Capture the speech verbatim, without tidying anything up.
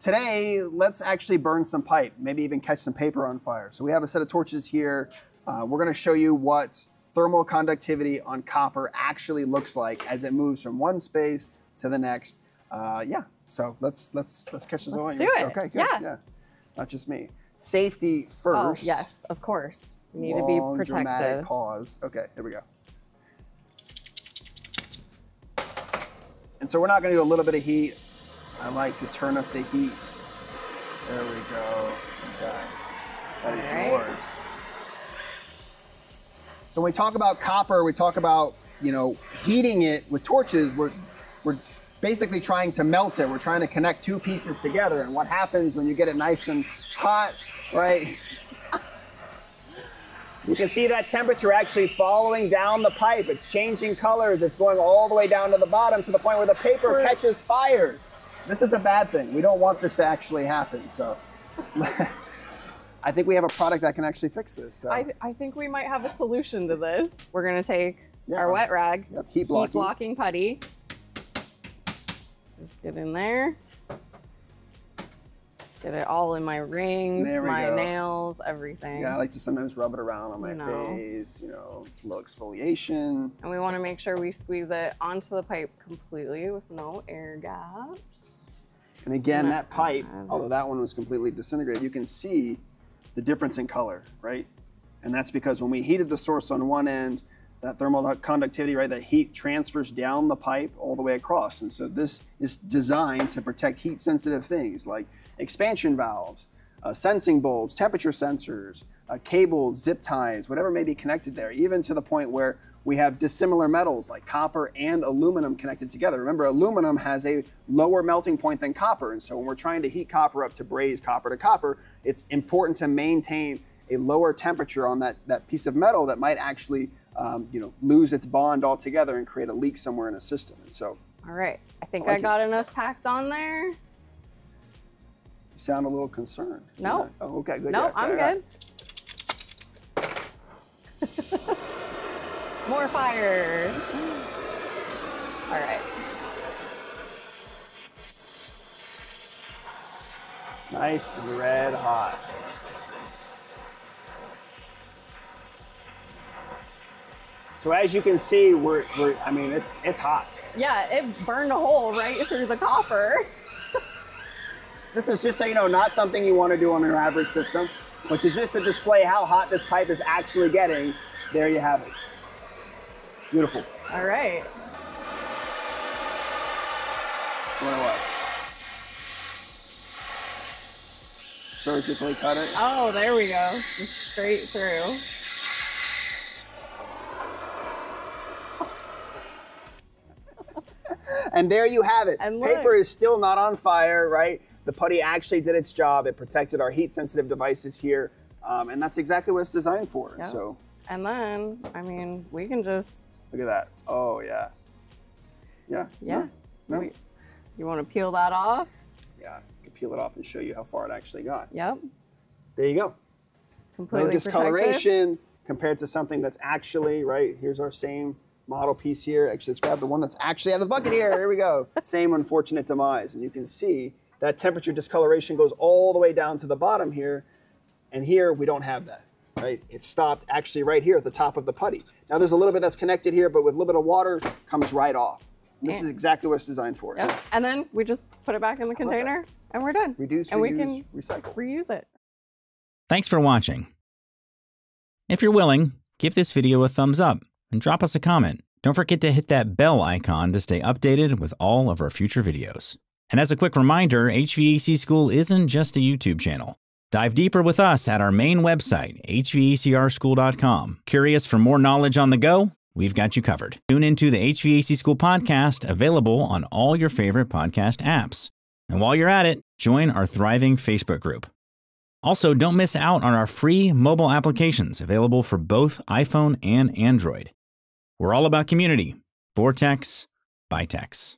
Today, let's actually burn some pipe, maybe even catch some paper on fire. So we have a set of torches here. Uh, we're gonna show you what thermal conductivity on copper actually looks like as it moves from one space to the next. Uh, yeah, so let's let's let's catch this all. Let's do it. Okay, good. Yeah. yeah. Not just me. Safety first. Oh, yes, of course. We need Long, to be protected. Dramatic pause. Okay, here we go. And so we're not gonna do a little bit of heat. I like to turn up the heat. There we go. Okay. That is right. yours. So when we talk about copper, we talk about, you know, heating it with torches. We're, we're basically trying to melt it. We're trying to connect two pieces together. And what happens when you get it nice and hot, right? You can see that temperature actually following down the pipe. It's changing colors. It's going all the way down to the bottom to the point where the paper catches fire. This is a bad thing. We don't want this to actually happen. So I think we have a product that can actually fix this. So. I, I think we might have a solution to this. We're going to take yeah. our wet rag, yep. heat, blocking. heat blocking putty. Just get in there. Get it all in my rings, my go. nails, everything. Yeah, I like to sometimes rub it around on my no. face, you know, it's low exfoliation. And we want to make sure we squeeze it onto the pipe completely with no air gaps. And again, and that pipe, although that one was completely disintegrated, you can see the difference in color, right? And that's because when we heated the source on one end, that thermal conductivity, right, that heat transfers down the pipe all the way across. And so this is designed to protect heat-sensitive things like expansion valves, uh, sensing bulbs, temperature sensors, uh, cables, zip ties, whatever may be connected there, even to the point where we have dissimilar metals like copper and aluminum connected together. Remember, aluminum has a lower melting point than copper. And so when we're trying to heat copper up to braise copper to copper, it's important to maintain a lower temperature on that, that piece of metal that might actually um, you know, lose its bond altogether and create a leak somewhere in a system. And so, all right, I think I, like I got it. enough packed on there. Sound a little concerned. No. Oh, okay, good. No, yeah, I'm yeah, good. Yeah. More fire. All right. Nice and red hot. So as you can see, we're, we're I mean, it's, it's hot. Yeah, it burned a hole right through the copper. This is just so you know, not something you want to do on your average system, but to just to display how hot this pipe is actually getting, there you have it. Beautiful. All right. Surgically cut it. Oh, there we go. Straight through. And there you have it. Paper is still not on fire, right? The putty actually did its job. It protected our heat-sensitive devices here, um, and that's exactly what it's designed for. Yep. So, and then, I mean, we can just look at that. Oh yeah, yeah, yeah. No, no. We, you want to peel that off? Yeah, I can peel it off and show you how far it actually got. Yep. There you go. Completely no discoloration protected. Compared to something that's actually right. Here's our same model piece here. Actually, let's grab the one that's actually out of the bucket here. Here we go. Same unfortunate demise, and you can see that temperature discoloration goes all the way down to the bottom here. And here we don't have that, right? It stopped actually right here at the top of the putty. Now there's a little bit that's connected here, but with a little bit of water comes right off. And this yeah. is exactly what it's designed for. Yep. And then we just put it back in the container and we're done. Reduce, and reuse, we can recycle. Reuse it. Thanks for watching. If you're willing, give this video a thumbs up and drop us a comment. Don't forget to hit that bell icon to stay updated with all of our future videos. And as a quick reminder, H V A C School isn't just a YouTube channel. Dive deeper with us at our main website, H V A C R school dot com. Curious for more knowledge on the go? We've got you covered. Tune into the H V A C School podcast, available on all your favorite podcast apps. And while you're at it, join our thriving Facebook group. Also, don't miss out on our free mobile applications available for both iPhone and Android. We're all about community. For techs, by techs.